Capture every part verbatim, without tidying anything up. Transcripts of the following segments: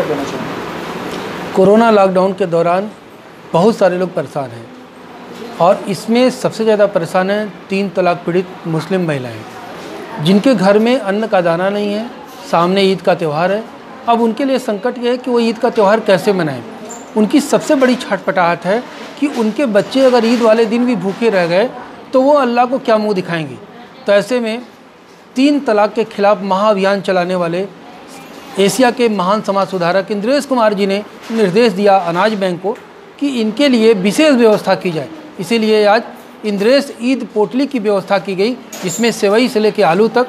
क्या कहना चाहेंगे? कोरोना लॉकडाउन के दौरान बहुत सारे लोग परेशान हैं और इसमें सबसे ज़्यादा परेशान हैं तीन तलाक पीड़ित मुस्लिम महिलाएं, जिनके घर में अन्न का दाना नहीं है। सामने ईद का त्यौहार है, अब उनके लिए संकट ये है कि वो ईद का त्यौहार कैसे मनाएं। उनकी सबसे बड़ी छटपटाहट है कि उनके बच्चे अगर ईद वाले दिन भी भूखे रह गए तो वो अल्लाह को क्या मुँह दिखाएंगे। तो ऐसे में तीन तलाक के खिलाफ महाअभियान चलाने वाले एशिया के महान समाज सुधारक इंद्रेश कुमार जी ने निर्देश दिया अनाज बैंक को कि इनके लिए विशेष व्यवस्था की जाए। इसीलिए आज इंद्रेश ईद पोटली की व्यवस्था की गई, जिसमें सेवई से लेकर आलू तक,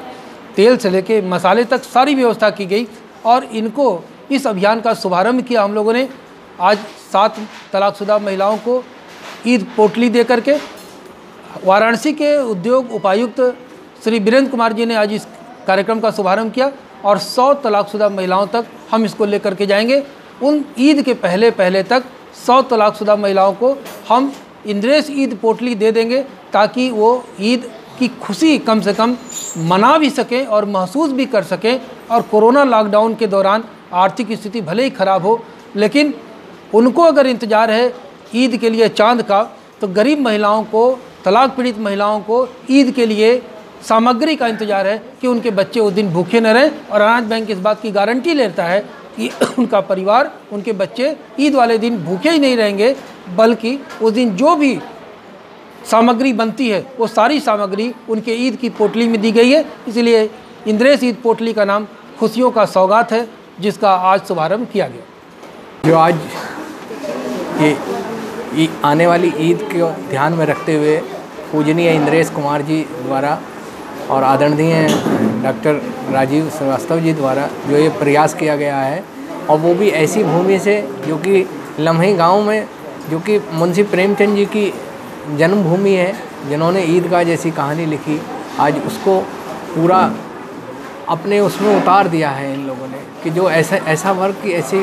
तेल से लेकर मसाले तक सारी व्यवस्था की गई और इनको इस अभियान का शुभारंभ किया हम लोगों ने। आज सात तलाकशुदा महिलाओं को ईद पोटली दे करके वाराणसी के उद्योग उपायुक्त श्री वीरेंद्र कुमार जी ने आज इस कार्यक्रम का शुभारंभ किया और सौ तलाकशुदा महिलाओं तक हम इसको लेकर के जाएंगे। उन ईद के पहले पहले तक सौ तलाकशुदा महिलाओं को हम इंद्रेश ईद पोटली दे देंगे ताकि वो ईद की खुशी कम से कम मना भी सकें और महसूस भी कर सकें। और कोरोना लॉकडाउन के दौरान आर्थिक स्थिति भले ही ख़राब हो, लेकिन उनको अगर इंतज़ार है ईद के लिए चांद का, तो गरीब महिलाओं को, तलाक पीड़ित महिलाओं को ईद के लिए सामग्री का इंतज़ार है कि उनके बच्चे उस दिन भूखे न रहें। और अनाज बैंक इस बात की गारंटी लेता है कि उनका परिवार, उनके बच्चे ईद वाले दिन भूखे ही नहीं रहेंगे, बल्कि उस दिन जो भी सामग्री बनती है वो सारी सामग्री उनके ईद की पोटली में दी गई है। इसलिए इंद्रेश ईद पोटली का नाम खुशियों का सौगात है, जिसका आज शुभारंभ किया गया। जो आज ये आने वाली ईद को ध्यान में रखते हुए पूजनीय इंद्रेश कुमार जी द्वारा और आदरणीय डॉक्टर राजीव श्रीवास्तव जी द्वारा जो ये प्रयास किया गया है, और वो भी ऐसी भूमि से जो कि लमही गांव में, जो कि मुंशी प्रेमचंद जी की जन्मभूमि है, जिन्होंने ईदगाह जैसी कहानी लिखी, आज उसको पूरा अपने उसमें उतार दिया है इन लोगों ने। कि जो ऐसा ऐसा वर्ग की ऐसी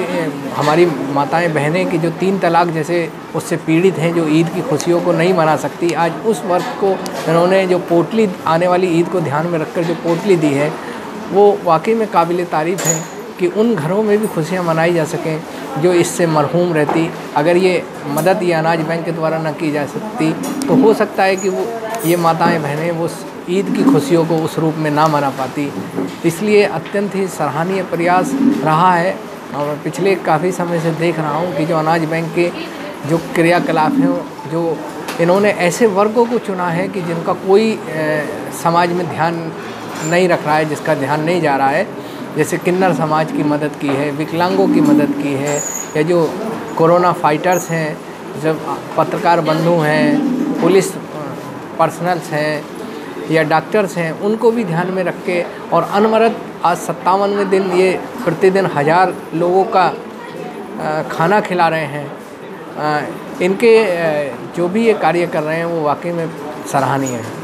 हमारी माताएं बहनें की जो तीन तलाक जैसे उससे पीड़ित हैं, जो ईद की खुशियों को नहीं मना सकती, आज उस वर्ग को इन्होंने जो पोटली आने वाली ईद को ध्यान में रखकर जो पोटली दी है, वो वाकई में काबिल तारीफ़ है। कि उन घरों में भी खुशियाँ मनाई जा सकें जो इससे मरहूम रहती। अगर ये मदद ये अनाज बैंक के द्वारा न की जा सकती तो हो सकता है कि वो ये माताएँ बहनें वो ईद की खुशियों को उस रूप में ना मना पाती। इसलिए अत्यंत ही सराहनीय प्रयास रहा है और पिछले काफ़ी समय से देख रहा हूँ कि जो अनाज बैंक के जो क्रियाकलाप हैं, जो इन्होंने ऐसे वर्गों को चुना है कि जिनका कोई ए, समाज में ध्यान नहीं रख रहा है, जिसका ध्यान नहीं जा रहा है। जैसे किन्नर समाज की मदद की है, विकलांगों की मदद की है, या जो कोरोना फाइटर्स हैं, जब पत्रकार बंधु हैं, पुलिस पर्सनल्स हैं या डॉक्टर्स हैं, उनको भी ध्यान में रख के। और अनवरत आज सत्तावनवें दिन ये प्रतिदिन हज़ार लोगों का खाना खिला रहे हैं। इनके जो भी ये कार्य कर रहे हैं वो वाकई में सराहनीय है।